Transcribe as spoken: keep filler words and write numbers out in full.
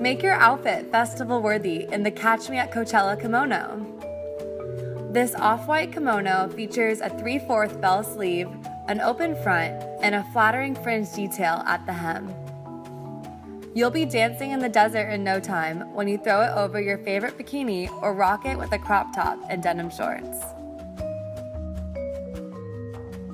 Make your outfit festival-worthy in the Catch Me at Coachella kimono. This off-white kimono features a three-fourths bell sleeve, an open front, and a flattering fringe detail at the hem. You'll be dancing in the desert in no time when you throw it over your favorite bikini or rock it with a crop top and denim shorts.